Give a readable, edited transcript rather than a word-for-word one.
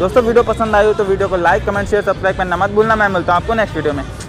दोस्तों वीडियो पसंद आई हो तो वीडियो को लाइक, कमेंट, शेयर, सब्सक्राइब करना मत भूलना। मैं मिलता हूँ आपको नेक्स्ट वीडियो में।